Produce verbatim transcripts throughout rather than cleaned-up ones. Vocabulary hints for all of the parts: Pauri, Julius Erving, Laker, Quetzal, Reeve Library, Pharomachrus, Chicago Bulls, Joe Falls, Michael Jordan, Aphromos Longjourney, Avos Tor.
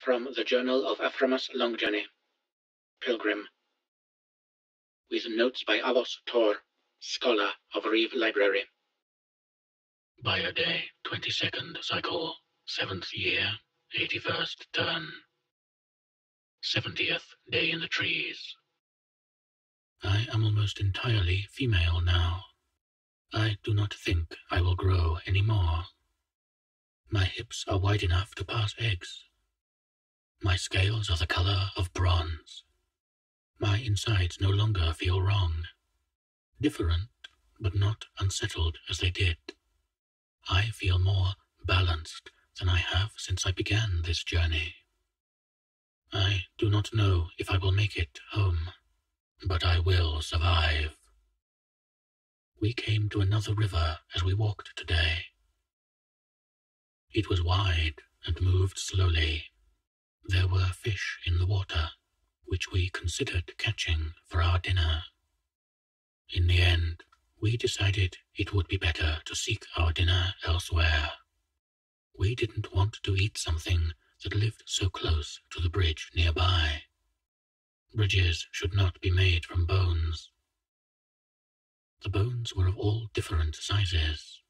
From the Journal of Aphromos Longjourney, Pilgrim, with notes by Avos Tor, scholar of Reeve Library. By a day, twenty-second cycle, seventh year, eighty-first turn, seventieth day in the trees. I am almost entirely female now. I do not think I will grow any more. My hips are wide enough to pass eggs. My scales are the color of bronze. My insides no longer feel wrong. Different, but not unsettled as they did. I feel more balanced than I have since I began this journey. I do not know if I will make it home, but I will survive. We came to another river as we walked today. It was wide and moved slowly. There were fish in the water, which we considered catching for our dinner. In the end, we decided it would be better to seek our dinner elsewhere. We didn't want to eat something that lived so close to the bridge nearby. Bridges should not be made from bones. The bones were of all different sizes.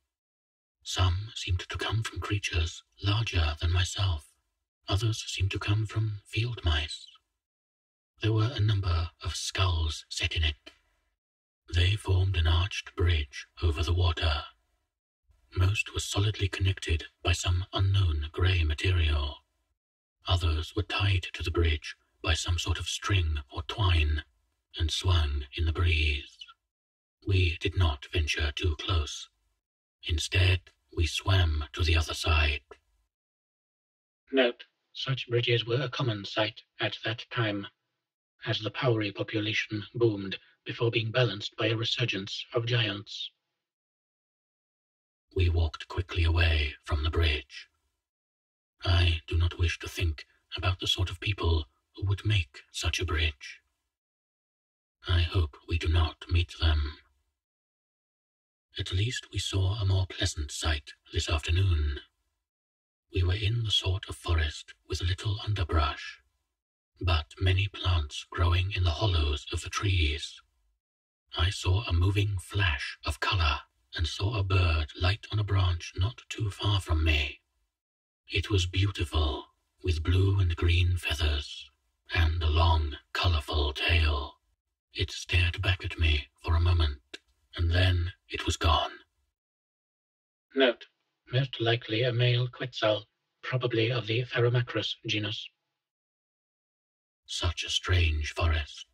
Some seemed to come from creatures larger than myself. Others seemed to come from field mice. There were a number of skulls set in it. They formed an arched bridge over the water. Most were solidly connected by some unknown grey material. Others were tied to the bridge by some sort of string or twine and swung in the breeze. We did not venture too close. Instead, we swam to the other side. Note. Such bridges were a common sight at that time, as the Pauri population boomed before being balanced by a resurgence of giants. We walked quickly away from the bridge. I do not wish to think about the sort of people who would make such a bridge. I hope we do not meet them. At least we saw a more pleasant sight this afternoon. We were in the sort of forest with little underbrush, but many plants growing in the hollows of the trees. I saw a moving flash of color and saw a bird light on a branch not too far from me. It was beautiful, with blue and green feathers, and a long, colorful tail. It stared back at me for a moment, and then it was gone. Note. Most likely a male Quetzal, probably of the Pharomachrus genus. Such a strange forest.